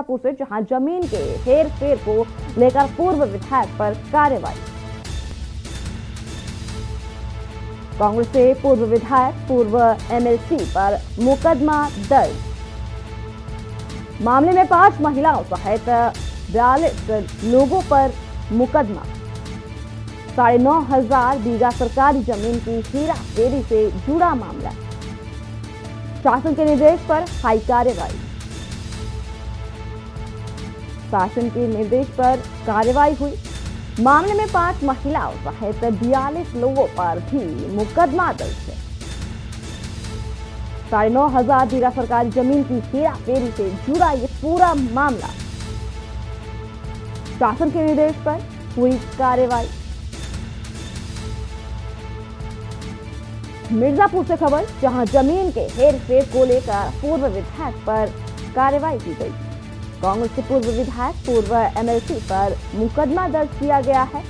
मिर्जापुर से, जहां जमीन के हेरफेर को लेकर पूर्व विधायक पर कार्रवाई। कांग्रेस से पूर्व विधायक, पूर्व एमएलसी पर मुकदमा दर्ज। मामले में 5 महिलाओं सहित 42 लोगों पर मुकदमा। 9,500 बीघा सरकारी जमीन की हेराफेरी से जुड़ा मामला। शासन के निर्देश पर हाई कार्रवाई। शासन के निर्देश पर कार्रवाई हुई। मामले में 5 महिलाओं सहित 42 लोगों पर भी मुकदमा दर्ज है। 9,500 बीघा सरकारी जमीन की हेराफेरी से जुड़ा ये पूरा मामला। शासन के निर्देश पर हुई कार्रवाई। मिर्जापुर से खबर, जहां जमीन के हेरफेर को लेकर पूर्व विधायक पर कार्रवाई की गई। कांग्रेस के पूर्व विधायक, पूर्व एमएलसी पर मुकदमा दर्ज किया गया है।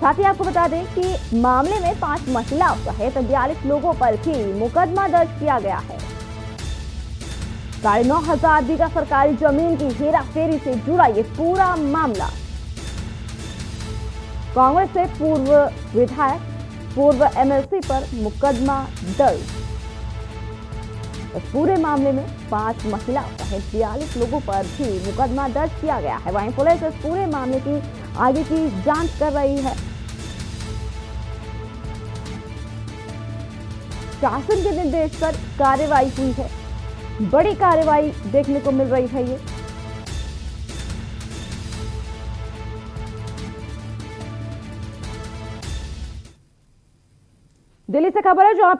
साथ ही आपको बता दें कि मामले में 5 महिलाओं सहित 42 लोगों पर भी मुकदमा दर्ज किया गया है। 9,500 बीघा सरकारी जमीन की हेराफेरी से जुड़ा ये पूरा मामला। कांग्रेस से पूर्व विधायक, पूर्व एमएलसी पर मुकदमा दर्ज। इस पूरे मामले में 5 महिला सहित 42 लोगों पर भी मुकदमा दर्ज किया गया है। वहीं पुलिस इस पूरे मामले की आगे की जांच कर रही है। शासन के निर्देश पर कार्रवाई हुई है। बड़ी कार्रवाई देखने को मिल रही है। ये दिल्ली से खबर है, जो